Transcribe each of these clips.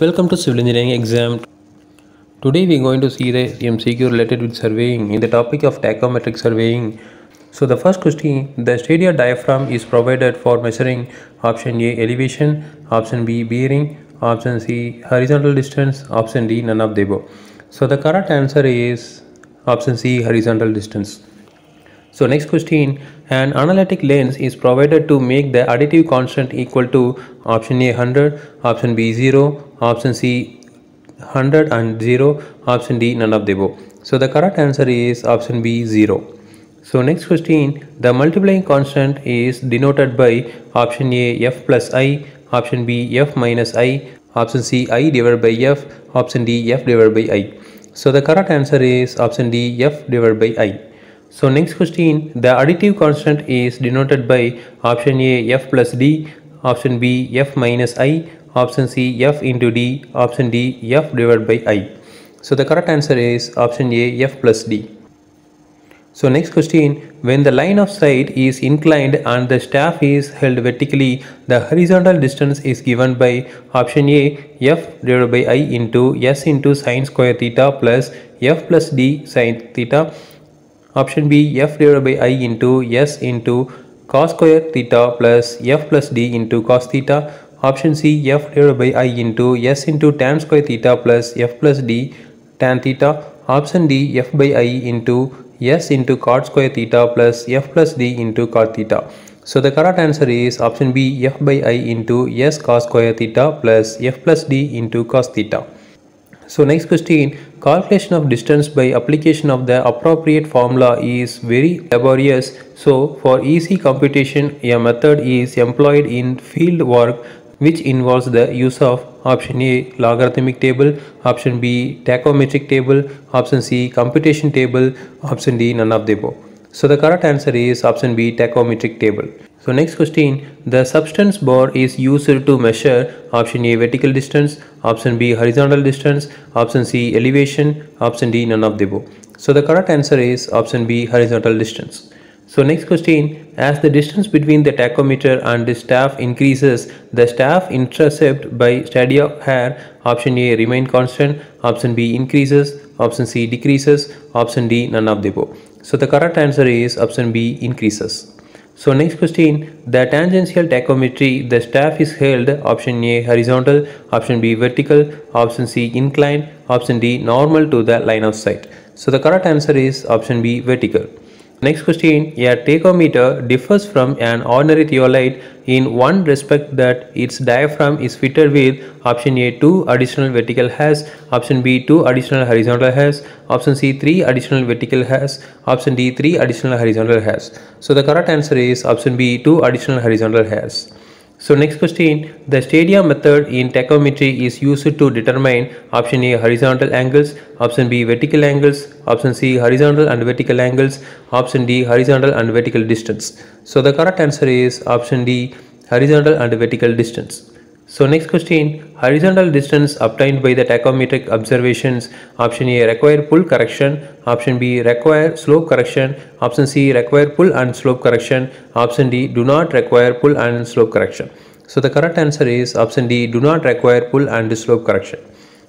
Welcome to Civil Engineering exam. Today we are going to see the MCQ related with surveying in the topic of tacheometric surveying. So the first question, the stadia diaphragm is provided for measuring option A elevation, option B bearing, option C horizontal distance, option D none of the above. So the correct answer is option C horizontal distance. So next question, an analytic lens is provided to make the additive constant equal to option A 100, option B 0, option C 100 and 0, option D none of the above. So the correct answer is option B 0. So next question, the multiplying constant is denoted by option A F plus I, option B F minus I, option C I divided by F, option D F divided by I. So the correct answer is option D F divided by I. So next question, the additive constant is denoted by option A F plus D, option B F minus I, option C F into D, option D F divided by I. So the correct answer is option A F plus D. So next question, when the line of sight is inclined and the staff is held vertically, the horizontal distance is given by option A F divided by I into S into sine square theta plus F plus D sine theta. Option B F divided by I into S into cos square theta plus F plus D into cos theta. Option C F divided by I into S into tan square theta plus F plus D tan theta. Option D F by I into S into cot square theta plus F plus D into cot theta. So the correct answer is option B F by I into S cos square theta plus F plus D into cos theta. So next question, calculation of distance by application of the appropriate formula is very laborious. So for easy computation, a method is employed in field work which involves the use of option A logarithmic table, option B tachometric table, option C computation table, option D none of the above. So the correct answer is option B tachometric table. So next question, the substance bar is used to measure option A vertical distance, option B horizontal distance, option C elevation, option D none of the above. So the correct answer is option B horizontal distance. So next question, as the distance between the tachometer and the staff increases, the staff intercept by stadia hair, option A remain constant, option B increases, option C decreases, option D none of the above. So the correct answer is option B increases. So next question, the tangential tachometry, the staff is held option A horizontal, option B vertical, option C inclined, option D normal to the line of sight. So the correct answer is option B vertical. Next question, a tachometer differs from an ordinary theodolite in one respect, that its diaphragm is fitted with option A 2 additional vertical hairs, option B 2 additional horizontal hairs, option C 3 additional vertical hairs, option D 3 additional horizontal hairs. So the correct answer is option B 2 additional horizontal hairs. So next question, the stadia method in tachometry is used to determine option A horizontal angles, option B vertical angles, option C horizontal and vertical angles, option D horizontal and vertical distance. So the correct answer is option D horizontal and vertical distance. So next question, horizontal distance obtained by the tachometric observations, option A require pull correction, option B require slope correction, option C require pull and slope correction, option D do not require pull and slope correction. So the correct answer is option D do not require pull and slope correction.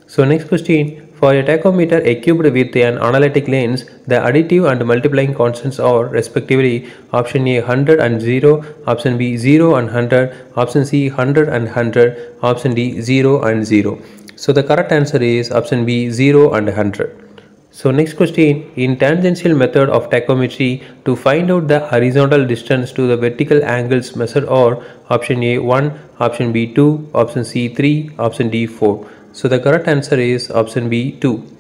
So next question, for a tachometer equipped with an analytic lens, the additive and multiplying constants are respectively option A 100 and 0, option B 0 and 100, option C 100 and 100, option D 0 and 0. So the correct answer is option B 0 and 100. So next question, in tangential method of tachometry, to find out the horizontal distance to the vertical angles measured are option A 1, option B 2, option C 3, option D 4. So the correct answer is option B 2.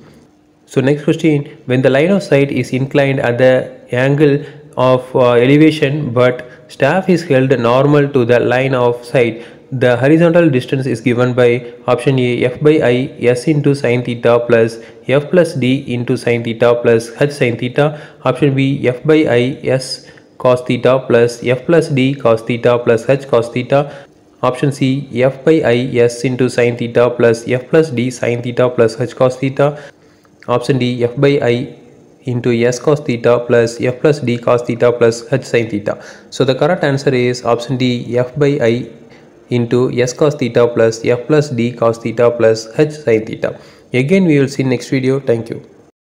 So next question, when the line of sight is inclined at the angle of elevation but staff is held normal to the line of sight, the horizontal distance is given by option A F by I S into sine theta plus F plus D into sine theta plus H sine theta, option B F by I S cos theta plus F plus D cos theta plus H cos theta, option C F by I S into sine theta plus F plus D sine theta plus H cos theta, option D F by I into S cos theta plus F plus D cos theta plus H sine theta. So the correct answer is option D F by I into s cos theta plus f plus d cos theta plus h sin theta. Again we will see in next video. Thank you.